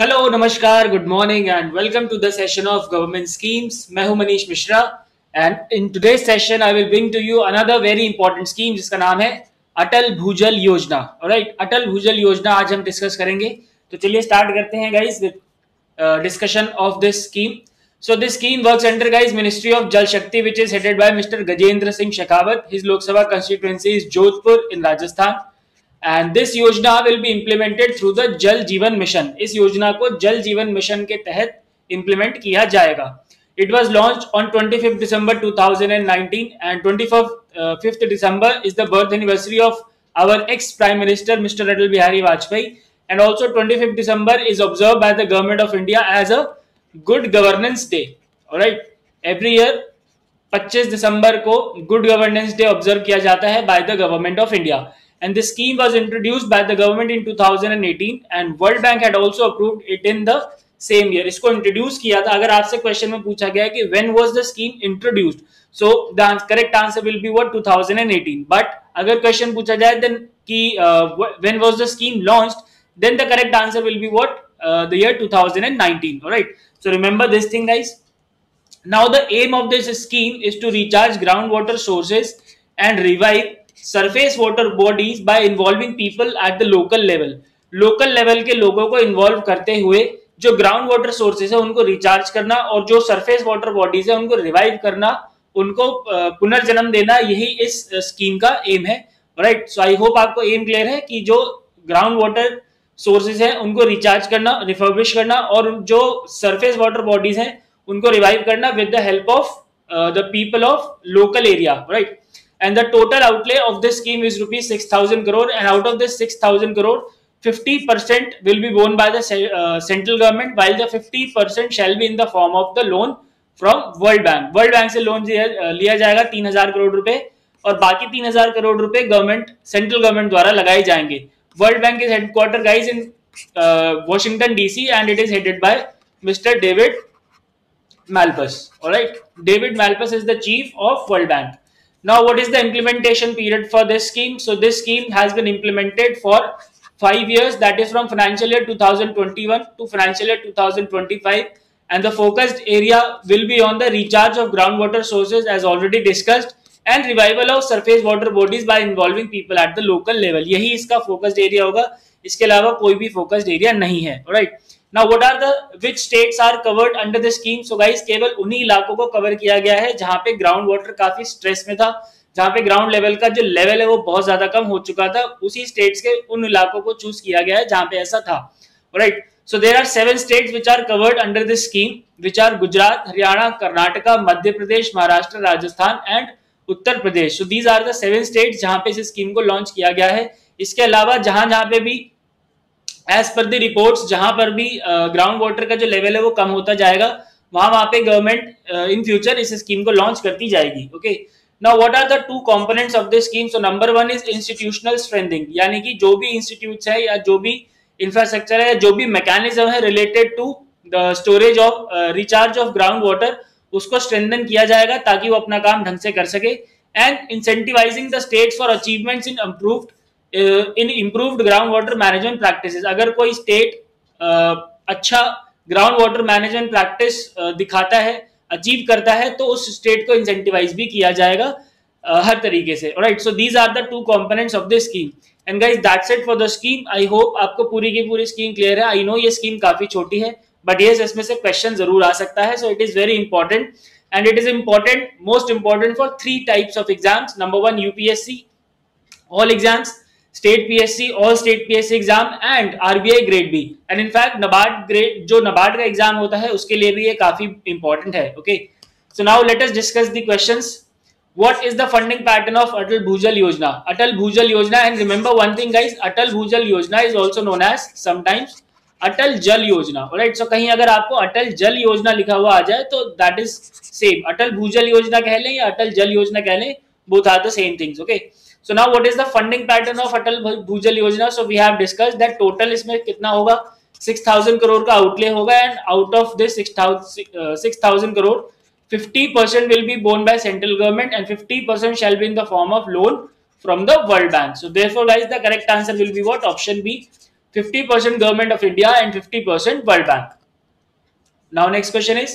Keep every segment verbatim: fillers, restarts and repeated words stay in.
Hello नमस्कार, good morning and welcome to the session of government schemes. मैं हूं Manish Mishra and in today session I will bring to you another very important scheme जिसका नाम है अटल भूजल योजना। Alright, अटल भूजल योजना आज हम डिस्कस करेंगे। तो चलिए स्टार्ट करते हैं guys with discussion of this scheme. So this scheme works under guys ministry of Jal Shakti which is headed by mister Gajendra Singh Shekhawat. His Lok Sabha constituency is Jodhpur in Rajasthan and this yojana will be implemented through the Jal Jeevan mission. इस योजना को जल Jeevan mission के तहत implement किया जाएगा। It was launch on twenty fifth December two thousand nineteen and twenty fifth December is the birth anniversary of our ex prime minister mister Atal Bihari Vajpayee and also twenty fifth December is observe by the government of India as a good governance day. Alright, every year पच्चीस दिसंबर को good governance day observe किया जाता है by the government of India. And this scheme was introduced by the government in two thousand eighteen, and World Bank had also approved it in the same year. इसको introduce किया था। अगर आपसे question में पूछा गया है कि when was the scheme introduced, so the correct answer will be what two thousand eighteen. But अगर question पूछा जाए then कि uh, when was the scheme launched, then the correct answer will be what uh, the year two thousand nineteen. All right. So remember this thing, guys. Now the aim of this scheme is to recharge groundwater sources and revive surface water bodies by involving people at the local level. Local level के लोगों को involve करते हुए जो ground water sources है उनको recharge करना और जो सरफेस वाटर बॉडीज है उनको रिवाइव करना, उनको पुनर्जन्म देना, यही इस स्कीम का एम है। राइट, सो आई होप आपको एम क्लियर है कि जो ग्राउंड वाटर सोर्सेज है उनको रिचार्ज करना, रिफर्बिश करना और जो सरफेस वाटर बॉडीज है उनको रिवाइव करना with the help of the people of local area. Right, and the total outlay of this scheme is rupees six thousand crore and out of this six thousand crore fifty percent will be borne by the uh, central government while the fifty percent shall be in the form of the loan from World Bank. World Bank से loan लिया जाएगा तीन हजार करोड़ रुपए और बाकी तीन हजार करोड़ रुपए गवर्नमेंट सेंट्रल गवर्नमेंट द्वारा लगाए जाएंगे। World bank is headquarter guys in Washington DC and it is headed by mister David Malpass. Alright, David Malpass is the chief of world bank. Now what is the implementation period for this scheme? So this scheme has been implemented for five years, that is from financial year two thousand twenty-one to financial year two thousand twenty-five, and the focused area will be on the recharge of groundwater sources as already discussed and revival of surface water bodies by involving people at the local level. यही इसका focused area होगा, इसके अलावा कोई भी focused area नहीं है। Alright, now what are the which states are covered under the scheme? So guys, केवल उन्हीं इलाकों को कवर किया गया है जहां पे ग्राउंड वाटर काफी स्ट्रेस में था, जहां पे ग्राउंड लेवल का जो लेवल है वो बहुत ज्यादा कम हो चुका था। उसी स्टेट्स के उन इलाकों को चूज किया गया है जहां पे ऐसा था। Right, so there are seven states which are covered under this scheme, which are Gujarat, Haryana, Karnataka, Madhya Pradesh, Maharashtra, Rajasthan and Uttar Pradesh. So these are the seven states जहां पे इस स्कीम को लॉन्च किया गया है। इसके अलावा जहां जहां पे भी एज पर दी रिपोर्ट्स जहां पर भी ग्राउंड uh, वाटर का जो लेवल है वो कम होता जाएगा, वहां वहां पे गवर्नमेंट इन फ्यूचर इस स्कीम को लॉन्च करती जाएगी। Okay, now what are the two components of this scheme? So number one is institutional strengthening, यानी कि जो भी इंस्टीट्यूट्स है या जो भी इंफ्रास्ट्रक्चर है, जो भी मैकेनिज्म है related to the storage of recharge of ground water, उसको स्ट्रेंथन किया जाएगा ताकि वो अपना काम ढंग से कर सके। And incentivising the states for achievements in improved in improved ground water management practices. अगर कोई स्टेट uh, अच्छा ग्राउंड वाटर मैनेजमेंट प्रैक्टिस दिखाता है, अचीव करता है, तो उस स्टेट को इंसेंटिवाइज भी किया जाएगा uh, हर तरीके से। Alright, so these are the two components of this scheme and guys that's it for the scheme. I hope आपको पूरी की पूरी स्कीम क्लियर है। आई नो ये स्कीम काफी छोटी है बट येस, इसमें से क्वेश्चन जरूर आ सकता है। So it is very important and it is important most important for three types of exams. Number one, UPSC all exams, state PSC all state PSC exam and RBI grade B and in fact NABARD grade, जो नबार्ड का exam होता है उसके लिए भी ये काफी important है। Okay, so now let us discuss the questions. What is the funding pattern of Atal Bhujal योजना? अटल भूजल योजना, and remember one thing guys, Atal Bhujal योजना is also known as sometimes Atal Jal योजना। राइट, सो कहीं अगर आपको अटल जल योजना लिखा हुआ आ जाए तो दैट इज सेम। अटल भूजल योजना कह लें या अटल जल योजना कह लें, both are the same things. Okay, so now what is the funding pattern of Atal Bhujal Yojana? So we have discussed that total इसमें कितना होगा, six thousand crore का outlay होगा and out of this six thousand crore fifty percent will be borne by central government and fifty percent shall be in the form of loan from the World Bank. So therefore guys, the correct answer will be what? Option B, fifty percent Government of India and fifty percent World Bank. Now next question is,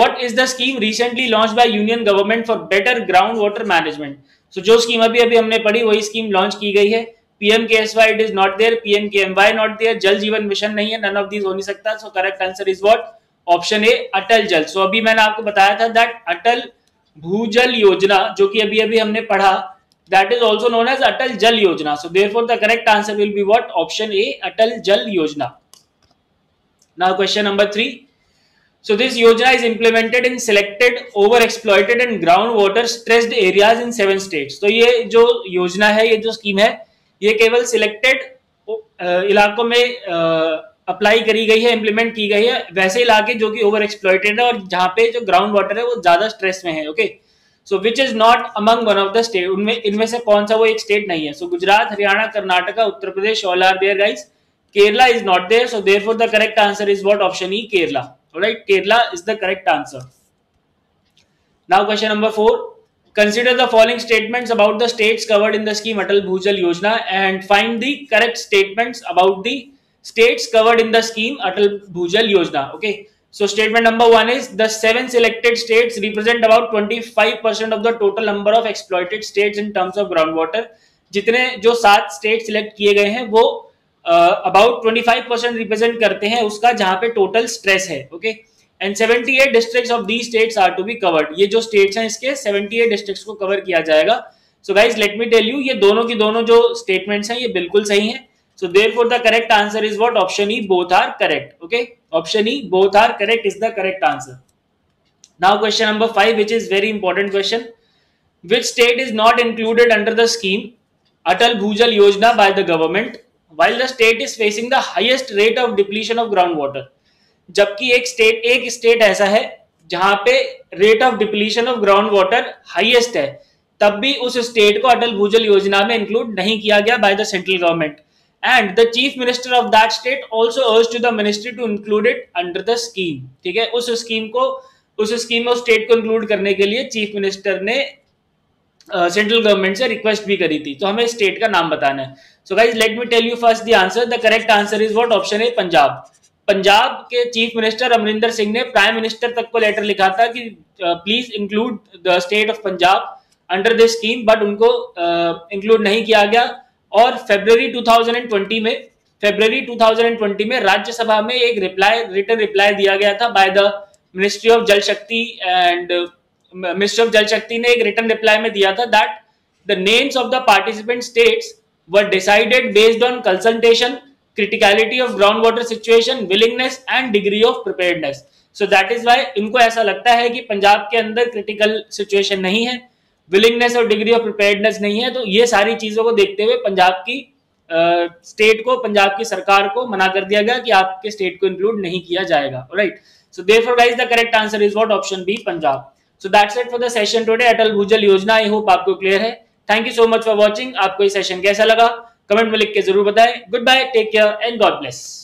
what is the scheme recently launched by Union Government for better groundwater management? So जो scheme अभी अभी हमने पढ़ी वही scheme launch की गई है. P M K S Y it is not there, P M K M Y not there, जल जीवन मिशन नहीं है, none of these हो नहीं सकता. So correct answer is what? Option A, अटल जल. So अभी मैंने आपको बताया था that अटल भूजल योजना जो कि अभी अभी हमने पढ़ा, that is also known as अटल जल योजना. So therefore the correct answer will be what? Option A, अटल जल योजना. Now question number three. So this yojana is implemented in selected, overexploited and groundwater stressed areas in seven states. तो ये जो योजना है, ये जो scheme है, ये केवल सिलेक्टेड इलाकों में अप्लाई करी गई है, इम्प्लीमेंट की गई है. वैसे इलाके जो कि ओवर एक्सप्लॉइटेड है और जहाँ पे जो ग्राउंड वाटर है वो ज्यादा स्ट्रेस में है. Okay, so which is not among one of the state. उनमें इनमें से कौन सा वो एक स्टेट नहीं है. So Gujarat, Haryana, Karnataka, Uttar Pradesh all are there guys. Kerala is not there. So therefore the correct answer is what? Option E, Kerala. Alright, Kerala is the correct answer. Now question number four. Consider the following statements about the states covered in the scheme Atal Bhujal Yojana and find the correct statements about the states covered in the scheme Atal Bhujal Yojana. Okay, so statement number one is the seven selected states represent about twenty-five percent of the total number of exploited states in terms of groundwater. जितने जो सात states select किए गए हैं वो uh, about twenty-five percent represent करते हैं उसका जहाँ पे total stress है. Okay. And seventy-eight districts of these states are to be covered. ये जो states हैं इसके seventy-eight districts को cover किया जाएगा. So guys, let me tell you, ये दोनों की दोनों जो statements हैं ये बिल्कुल सही हैं. So therefore the correct answer is what? Option E, both are correct. Okay, option E, both are correct is the correct answer. Now question number five, which is very important question. Which state is not included under the scheme Atal Bhujal Yojana by the government, while the state is facing the highest rate of depletion of groundwater? जबकि एक state एक state ऐसा है जहां पे rate of depletion of ground water highest है, तब भी उस स्टेट को अटल भूजल योजना में इंक्लूड नहीं किया गया by the central government. And the chief minister of that state also urge to the ministry to include it under the scheme. ठीक है, उस स्कीम को उस स्कीम में उस स्टेट को इंक्लूड करने के लिए चीफ मिनिस्टर ने सेंट्रल uh, गवर्नमेंट से रिक्वेस्ट भी करी थी. तो हमें स्टेट का नाम बताना है. So guys, let me tell you first the answer. The correct answer is what? Option A, Punjab. Punjab के चीफ मिनिस्टर अमरिंदर सिंह ने प्राइम मिनिस्टर तक को लेटर लिखा था कि please include the state of Punjab under this scheme, but उनको इंक्लूड uh, नहीं किया गया. और फरवरी टू थाउजेंड ट्वेंटी में फरवरी टू थाउजेंड ट्वेंटी में राज्यसभा में एक रिप्लाई रिटर्न रिप्लाई दिया गया था by the ministry of Jal शक्ति. एंड मिनिस्ट्री ऑफ जल शक्ति ने एक रिटर्न रिप्लाई में दिया था that the names of the participant states were decided based on consultation, criticality of groundwater situation, willingness and degree of preparedness. So that is why इनको ऐसा लगता है कि पंजाब के अंदर critical situation नहीं है, willingness और degree of preparedness नहीं है. तो ये सारी चीजों को देखते हुए पंजाब की uh, state को, पंजाब की सरकार को मना कर दिया गया कि आपके state को include नहीं किया जाएगा. Alright. So therefore guys, the correct answer is what? Option B, Punjab. So that's it for the session today. अटल भूजल योजना, I hope आपको clear है. Thank you so much for watching. आपको ये session कैसा लगा कमेंट में लिख के जरूर बताएं. Goodbye, take care and God bless.